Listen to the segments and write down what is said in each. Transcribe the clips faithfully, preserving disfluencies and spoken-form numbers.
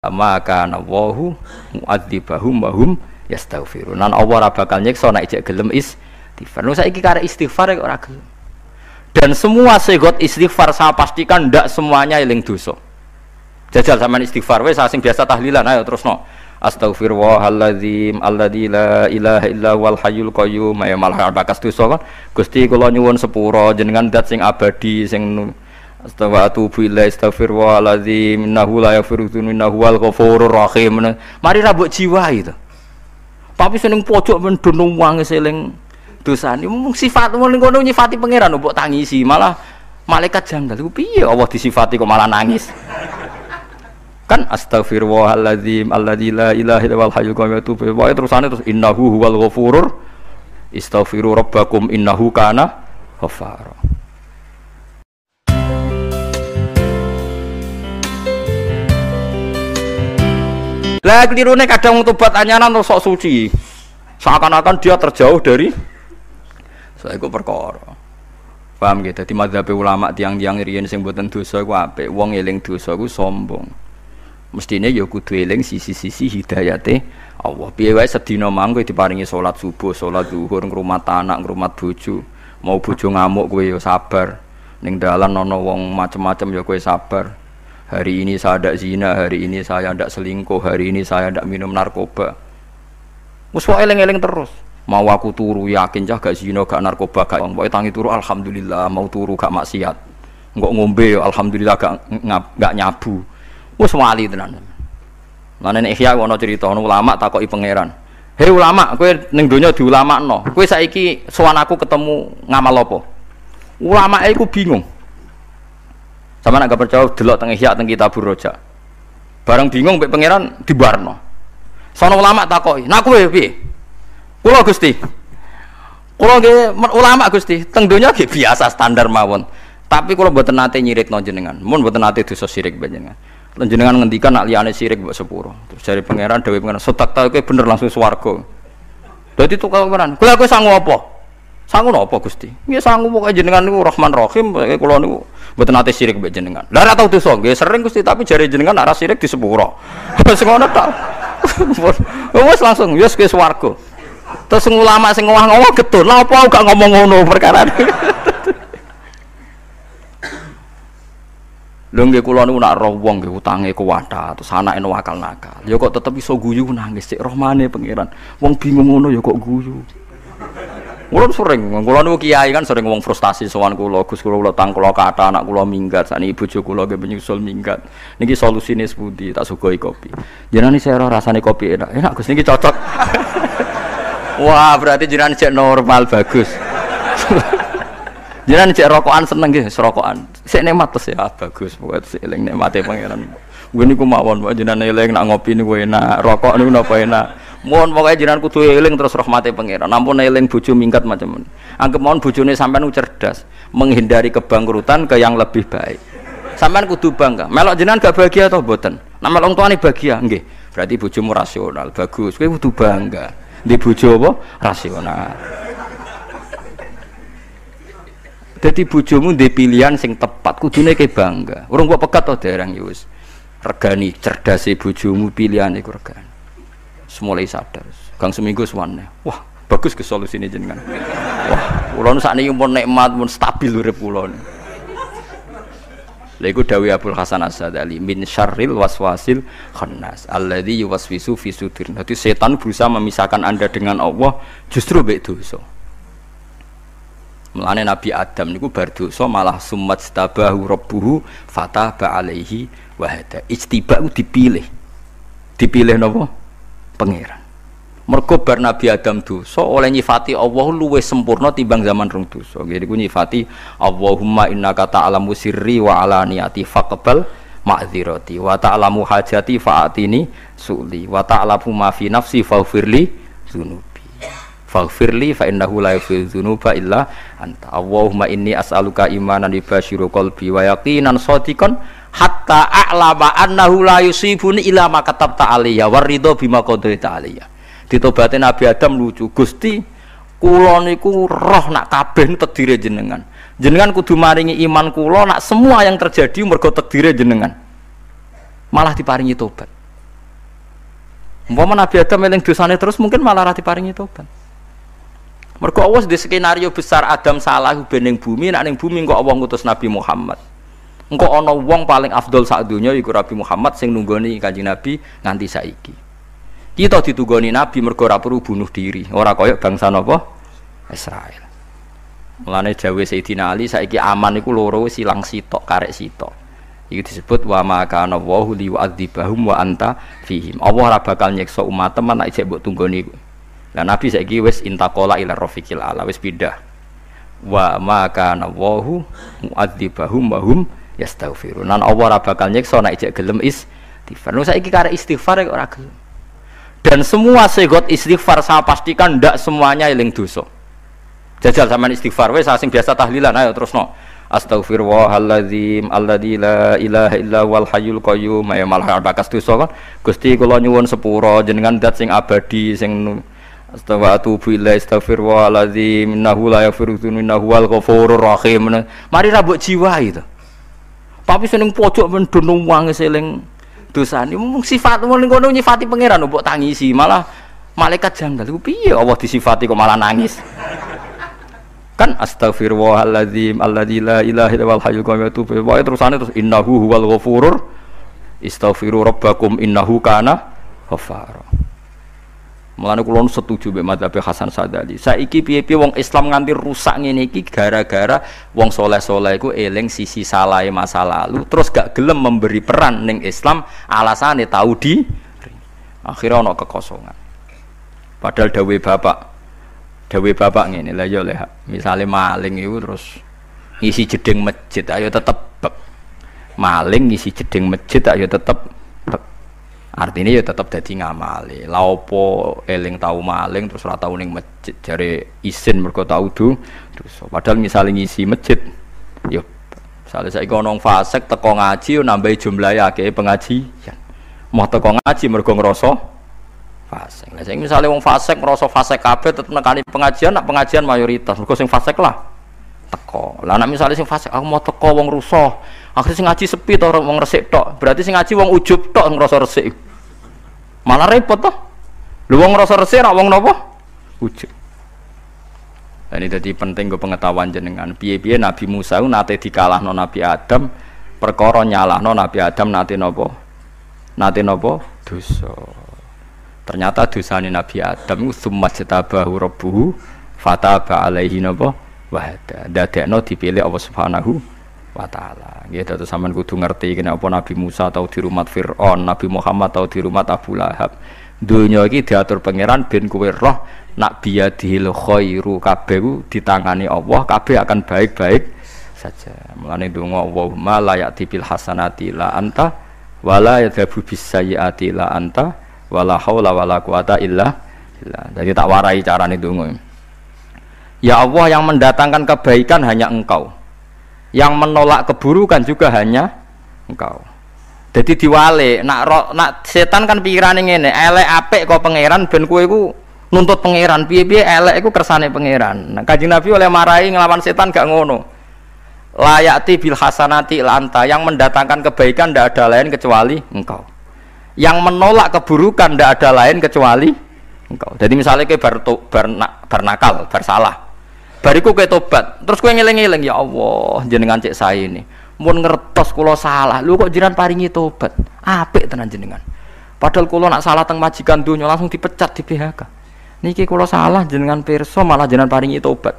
Maka Allahu mu'adzibahum wa hum yastaghfirun. Lan Allah ora bakal nyiksa nek ijek gelem istighfar. Lha saiki karek istighfar kok ora gelem. Dan semua segot istighfar saya pastikan ndak semuanya eling dosa. Jajal sampean istighfar wis sing biasa tahlilan ayo terusno. Astaghfirullahaladzim alladzi la ilaha illa huwal hayyul qayyum ya malha bakas dosa kan Gusti kula nyuwun sepura jenengan zat sing abadi sing astaghfiru billahi astaghfirullahaladzim innahu la yaghfiru dzunubahu wal ghafurur rahim. Mari rabuk jiwa itu tapi seneng pojok men dunung wangis eling dosane mung sifat wong ngono nyifati pangeran mbok tangisi malah malaikat janggal ku piye Allah disifati kok malah nangis. Kan astaghfirullahaladzim alladzi la ilaha illal hayyul qayyum wa terusane terus innahu huwal ghafurur istaghfiru rabbakum innahu kana ghafara. Lah kelirune kadang wong tobat anyaran terus sok suci seakan-akan dia terjauh dari saya iku perkara. Paham nggih dadi mazhabe ulama tiang-tiang riyen sing mboten dosa iku apik wong eling dosa iku sombong. Mestine ya kudu eling sisi-sisi hidayate Allah. Piye wae sedina mang kowe diparingi salat subuh, salat zuhur, ngrumat anak, ngrumat bojo. Mau bojo ngamuk kowe ya sabar. Ning dalan ana wong macem-macem ya kowe sabar. Hari ini saya ndak zina, hari ini saya ndak selingkuh, hari ini saya ndak minum narkoba. Wis wae eling-eling terus. Mau aku turu yakin cah gak zina, gak narkoba, gak wong pokoke tangi turu alhamdulillah, mau turu gak maksiat. Engko ngombe alhamdulillah gak gak nyabu. Wis wali tenan. Lan nek Ihya ono cerita ono ulama takoki pangeran. "Hei ulama, kowe ning donya diulamakno. Kowe saiki sowan aku ketemu ngamal apa?" Ulama iku bingung. Sampeyan gak percaya delok teng Ihya teng Kitabur Raja. Bareng bingung mek pangeran dibarno. Sono ulama takoki, "Nak kowe piye?" "Kula Gusti. Kula nggih ulama Gusti, teng donya nggih biasa standar mawon. Tapi kula mboten nate nyirikno jenengan. Mun mboten nate dosa sirik panjenengan." Jenengan ngendikan nak liyane sirik mbok sepuro. Terus dari pangeran dhewe pangeran setak ta kowe bener langsung swarga. Dadi tok pangeran. Kula kowe sangu apa? Sangu napa Gusti? Nggih sangu pokoke jenengan niku Rahman Rahim, kula niku mboten ate sirik mbek jenengan. Lah ora tau dosa. Nggih sering Gusti tapi jare jenengan ora sirik di sepuro. Wis ngono tok. Wis langsung wis kowe swarga. Terus ulama sing ngowah-ngowah gedul, lha apa gak ngomong ngono perkara. Lha nggih kula niku nak roh wong nggih utange kuwata terus anake no akal nakal. Ya kok tetep iso guyu nangis sik rahmane pangeran. Wong bingung ngono ya kok guyu. Kula sering kula niku kiai kan sering wong frustasi sowan kula, Gus kula kula tang kula kata anak kula minggat sakniki bojo kula nggih menyusul minggat. Niki solusine sepundi tak sugoi kopi. Jenengan iki saya rasane kopi enak. Enak Gus niki cocok. Wah, berarti jenengan cek normal bagus. Jangan cek rokokan seneng nggih, serokokan. Sik nikmat wis ya bagus, pokoke sik eling nikmate pangeran. Kuwi niku mawon, pokoke jenengan eling nak ngopi niku enak, rokok niku napa enak. Mun pokoke jenengan kudu eling terus rahmate pangeran. Ampun eling bojo mingkat macam. Anggep mawon bojone sampean cerdas, menghindari kebangkrutan ke yang lebih baik. Sampean kudu bangga. Melok jenengan gak bahagia to mboten? Nek melok tuane bahagia nggih, berarti bojomu rasional, bagus. Kowe kudu bangga. Ndek bojo apa? Rasional. Jadi bojomu ndek pilihan sing tepat kudune ke bangga. Urung kok pegat to dereng ya wis. Regani cerdase bojomu pilihan iku regani. Semulai sadar. Kang seminggu suwane. Wah, bagus ke solusine jenengan. Wah, kula sakniki pun nikmat pun stabil urip kula. Lha iku dawuh Abdul Hasan Asy-Syadzali min syarril waswasil khannas alladzi yuwaswisu fi sudur. Dadi setan berusaha memisahkan Anda dengan Allah justru mbek dosa. Melane Nabi Adam niku bar dosa malah sumat stabahu rabbuhu fataba alaihi wa hada. Ijtiba dipilih. Dipilih napa? Pangeran. Mergo bar Nabi Adam dosa oleh nyifati Allah luwih sempurna timbang zaman rung dosa. Nggih niku nyifati Allahumma innaka ta'lamu sirri wa alaniyati faqbal ma'dzirati wa ta'lamu hajati fa'atini su'li wa ta'lamu ma fi nafsi faghfirli dzunub. Faghfirli fa innahu la yaghfiru dzunuba illa anta. Allahumma inni as'aluka imanan yubashiru qalbi wa yaqinan shadiqan hatta a'lama annahu la yusibuni illa ma katabta alayya waridha bima qadaita alayya. Ditobate Nabi Adam lucu. Gusti, kula niku roh nak kabeh tedire jenengan. Jenengan kudu maringi iman kula nak semua yang terjadi mergo tedire jenengan. Malah diparingi tobat. Umpama Nabi Adam eling dosane terus mungkin malah rati paringi tobat. Mergo Allah di skenario besar Adam salah bening bumi, nek ning bumi kok Allah ngutus Nabi Muhammad. Engko ana wong paling afdol sak donya iku Nabi Muhammad sing nunggoni Kanjeng Nabi nganti saiki. Kita ditunggoni Nabi mergo ora perlu bunuh diri, ora kaya bangsa napa? Israel. Mulane jawe Sayyidina Ali saiki aman iku loro silang sitok karek sitok. Iki disebut wa ma kana Allahu liwadzibahum wa anta fihim. Allah ora bakal nyiksa umat teman nek isih mbok tunggoni. Lah Nabi saiki wis intaqala ila rafiqil ala, wis pindah. Wa ma kana Allahu muadzibahum wa hum yastaghfirun. Nan Allah ora bakal nyiksa nek ijek gelem istighfar. Nek saiki karek istighfar ora gelem. Dan semua segot istighfar saya pastikan ndak semuanya eling dosa. Jajal sampean istighfar wis sing biasa tahlilan ayo terusno. Astaghfirullahaladzim alladzi la ilaha illa wal hayyul qayyum ya malha bakas dosa kan. Gusti kula nyuwun sepura jenengan zat sing abadi sing Astagfirullah billah astaghfirullahaladzim innahu la yaghfiru dzunuba wal ghafurur rahim. Mari ra mbok jiwai to. Tapi seneng pojok mendunung wangi seling dosane mung sifat wong ngono nyifati pangeran mbok tangisi malah malaikat janggal ku piye Allah disifati kok malah nangis. Kan astaghfirullahaladzim alladzi la ilaha illawal hayyul qayyum wa terusane terus innahu huwal ghafurur istaghfiru rabbakum innahu kana ghafara. Mulane kula setuju mek mazhab Hasan Sadzali. Saiki piye-piye wong Islam nganti rusak ngene iki gara-gara wong saleh-saleh iku eling sisi salahe masa lalu terus gak gelem memberi peran ning Islam alasane tau di akhirnya ana kekosongan. Padahal dawuhe bapak Dewi bapak ngene lah yo leh. Misale maling iku terus ngisi jeding masjid ayo tetep bek. Maling ngisi jeding masjid ayo tetep bek. Artine yo tetep dadi ngamali. Lah opo eling tau maling terus ora tau ning masjid jare isin mergo tau du. Terus padahal misale ngisi masjid yo misale saiki ana wong fasik teko ngaji yo nambahi jumlahe akeh pengajian. Mau teko ngaji mergo ngrasa fasik. Lah sing misale wong fasik ngrasa fasik kabeh tetep nekani pengajian, nak pengajian mayoritas. Mergo sing fasik lah teko. Lah nek misale sing fasik aku mau teko wong rusuh, akhire sing ngaji sepi to wong resik tok. Berarti sing ngaji wong ujub tok ngrasa resik. Malah repot to. Lho wong ngrasa resik rak wong napa? Ujub. Lah ini dadi penting go pengetahuan jenengan. Piye-piye Nabi Musa nate dikalahno Nabi Adam, perkara nyalahno Nabi Adam nate napa? Nate napa? Dosa. Ternyata dosane Nabi Adam summajtabahu rabbuhu fataba alaihi napa wa hada. Dadekno dipilih Allah Subhanahu wa taala. Nggih dados sampean kudu ngerti kenapa Nabi Musa tau dirumat Firaun, Nabi Muhammad tau dirumat Abu Lahab. Donya iki diatur pangeran ben kowe roh nak biyadil khairu kabeh ditangani Allah, kabeh akan baik-baik saja. Mulane donga Allahumma la ya'ti bil hasanati la anta wala yadhabu bis sayyiati la anta wala haula wala quwata illa billah. Jadi tak warai carane ndonga. Ya Allah yang mendatangkan kebaikan hanya Engkau. Yang menolak keburukan juga hanya Engkau. Jadi diwale nak nak setan kan pikirane ngene, elek apik kok pangeran ben kowe iku nuntut pangeran. Piye-piye elek iku kersane pangeran. Nah, Kanjeng Nabi oleh marahi ngelawan setan gak ngono. Layati bil hasanati la anta, yang mendatangkan kebaikan ndak ada lain kecuali Engkau. Yang menolak keburukan tidak ada lain kecuali Engkau. Jadi misalnya kayak bar bernakal, bersalah, bariku kayak tobat, terus kue ngeleng-ngeleng ya Allah, jenengan cek saya ini, mau ngertos kulo salah, lu kok jiran paringi tobat, apik tenan jenengan. Padahal kulo nak salah teng majikan dunia langsung dipecat di P H K. Niki kulo salah jenengan perso malah jenengan paringi tobat.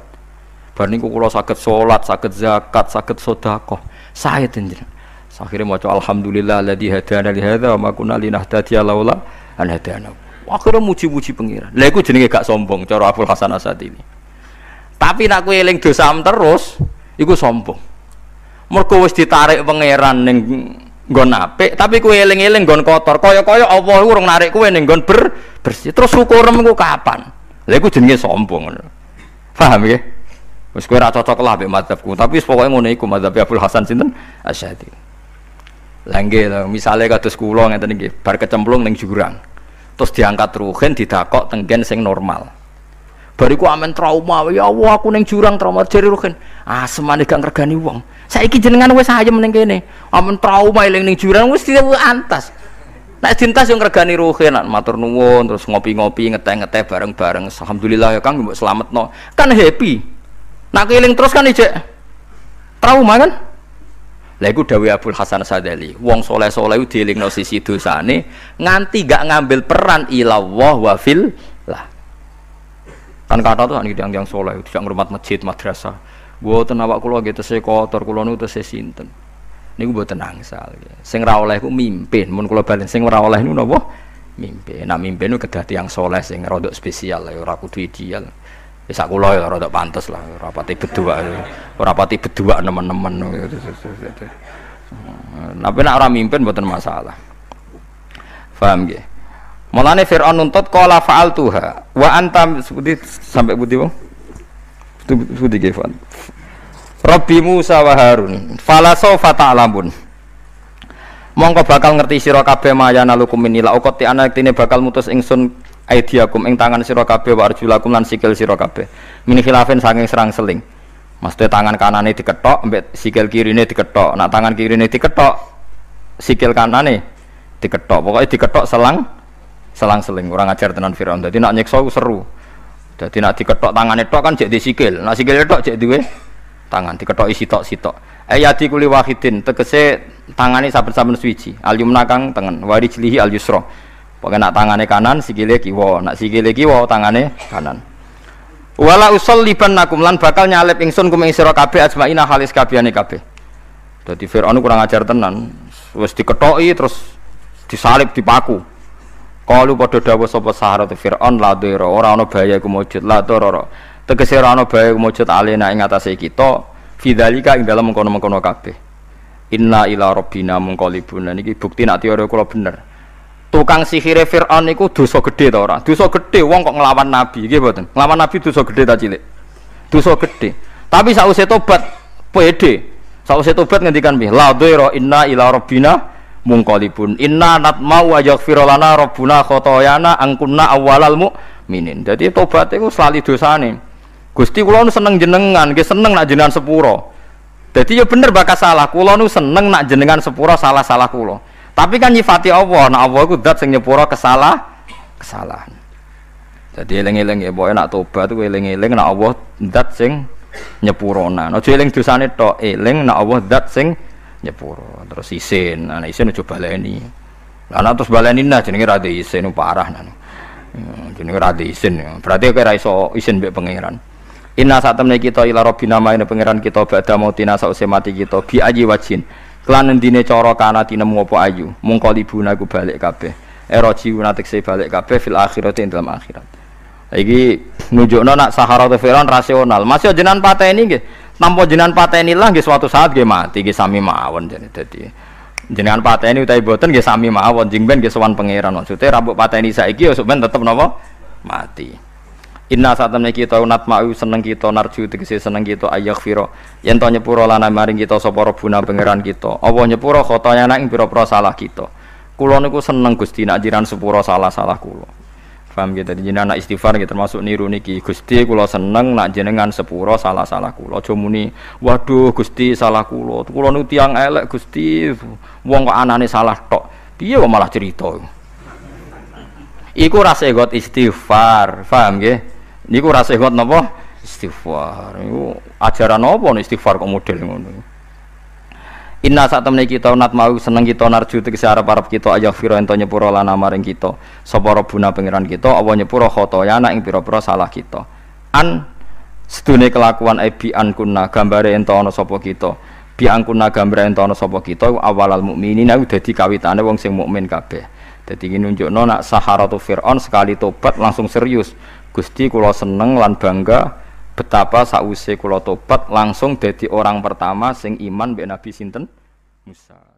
Bariku kulo sakit sholat, sakit zakat, sakit sedekah, saya jenengan. Akhirnya maca alhamdulillahilladzi hadana li hadza wa ma kunna linahtadiya laula an hadana. Akhirnya muji-muji pangeran. Lha iku jenenge gak sombong cara Abul Hasan Asy-Syadzili. Tapi nek kowe eling dosa terus iku sombong. Mergo wis ditarik pangeran ning nggon apik, tapi kowe eling-eling nggon kotor. Kaya-kaya Allah urung narik kowe ning nggon ber bersih. Terus syukurem iku kapan? Lha iku jenenge sombong. Paham nggih? Wis kowe ora cocok lah mbek mazhabku, tapi wis pokoke ngene iku mazhab Abul Hasan sinten? Asy-Syadzili. Langge lho misale kados kula ngeten nggih bar kecemplung ning jurang terus diangkat ruhin didakok tenggen sing normal bariku amen trauma ya Allah aku ning jurang trauma jare ruhin asemane gak ngregani wong saiki jenengan wis ayem ning kene amen trauma eling ning jurang wis antas Nek cinta sing regani ruhe nak matur nuwun terus ngopi-ngopi ngeteh-ngeteh bareng-bareng. Alhamdulillah ya Kang mbok slametno. Kan happy. Nak keling terus kan ijek trauma kan? Lha iku dawuh Abdul Hasan Asy-Syadzali, wong saleh-saleh iku dielingno sisi dosane nganti gak ngambil peran ilallah wa fil lah. Kan kata tuh niki tiyang-tiyang saleh tidak ngurmat masjid, madrasah. Mboten awak kula nggih tesih kotor, kula niku tesih sinten. Niku mboten angsal. Sing ra oleh ku mimpin, mun kula balen sing ora oleh niku napa? Mimpin. Nah mimpin niku kedah tiyang saleh sing rodok spesial ya ora kudu ideal. Wis sak kula ya rodok pantes lah, ora pati beduak. Ora pati beduak nemen-nemen. Tapi nek ora mimpin mboten masalah. Paham nggih? Mulane Firaun nuntut qala fa'altuha wa antam sampai budi wong. Sudi Kefan. Rabbi Musa wa Harun, falasofa ta'lamun. Mongko bakal ngerti sira kabeh mayana lukum minila ukoti anak tine bakal mutus ingsun aidiakum ing tangan sira kabeh wa arjulakum lan sikil sira kabeh. Min khilafen saking serang-seling. Maksudnya tangan kanane diketok, mbek sikil kirine diketok. Nah tangan kirine diketok, sikil kanane diketok. Pokoke diketok selang selang-seling. Ora ngajar tenan Firaun. Dadi nek nyiksa seru. Jadi nak diketok tangannya tok kan jadi sikil, nak sikil tok jadi duwe tangan diketok isi tok sitok. Ayati kuli wahidin tegese tangannya saben-saben swiji. Alyumna kang tengen, warijlihi alyusra. Pokoke nak tangannya kanan sikile kiwa, nak sikile kiwa tangannya kanan. Wala usallibannakum lan bakal nyalip ingsun kumeng sira kabeh ajmaina halis kabehane kabeh. Dadi Firaun kurang ajar tenan, wis diketoki terus disalip dipaku. Kalu padha dawuh sapa saharatu Firaun la dhira ora ana bahaya iku mujud la dhira tegese ora ana bahaya iku mujud alena ing atase kita fidzalika ing dalem mengkono-mengkono kabeh inna ila rabbina munqalibun niki bukti nek teori kula bener tukang sihire Firaun niku dosa gedhe ta ora dosa gedhe wong kok nglawan nabi nggih mboten nglawan nabi dosa gedhe ta cilik dosa gedhe tapi sakwise tobat pede sakwise tobat ngendikan piye la dhira inna ila rabbina mungkalipun inna natmau ajaghfirulana rabbuna khotoyana angkunna awalal mu'minin jadi tobat itu selali dosane Gusti kula nu seneng jenengan nggih seneng nak jenengan sepura jadi ya bener bakal salah kula nu seneng nak jenengan sepura salah-salah kula tapi kan nyifati Allah nah Allah iku zat sing nyepura kesalah kesalahan jadi eling-eling ya pokoke nak tobat kuwi eling-eling nak Allah zat sing nyepurana aja eling dosane tok eling nak Allah zat sing nyepuro terus isin anak isin coba baleni anak terus baleni nah jenenge ra de isin parah nah jenenge ra de isin berarti kowe ra iso isin mbek pangeran inna satamne kita ila rabbina maina pangeran kita badha mautina sause mati kita bi ayi wajin kelan endine cara kana tinemu apa ayu mung kalibuna ku balik kabeh era jiwuna tekse balik kabeh fil akhirati dalam akhirat iki nunjukno nak sahara Firaun rasional masih jenengan pateni nggih nampo jenengan pateni lah nggih suatu saat nggih mati nggih sami mawon jane dadi jenengan pateni utawi boten nggih sami mawon jengben nggih sowan pangeran maksude ra mbok pateni saiki ya sampean tetep napa mati inna satamne kita unat ma'u seneng kita narju tegese seneng kita ayaghfira yen to nyepuro lan maring kita sapa robuna pangeran kita apa nyepuro khotanya nang pira-pira salah kita kula niku seneng Gusti nak jiran sepuro salah-salah kula paham gitu dadi jenengan istighfar gitu termasuk niru niki Gusti kula seneng nak jenengan sepuro salah-salah kula aja muni waduh Gusti salah kula kula niku tiyang elek Gusti wong kok anane salah tok piye kok malah cerita iku rasa got istighfar paham nggih niku rasa got napa istighfar niku ajaran napa istighfar kok model ngono inna sak temne kita nat mau seneng kita narju tegese arep-arep kita ayaghfira ento nyepuro lan maring kita sapa robuna pangeran kita apa nyepuro khotoyana ing pira-pira salah kita an sedune kelakuan ebi an kunna gambare ento ana sapa kita bi an kunna gambare ento ana sapa kita awalal mukminin aku dadi kawitane wong sing mukmin kabeh dadi iki nunjukno nak saharatu Firaun sekali tobat langsung serius Gusti kula seneng lan bangga betapa sakwise kula tobat langsung dadi orang pertama sing iman mbek Nabi sinten Musa.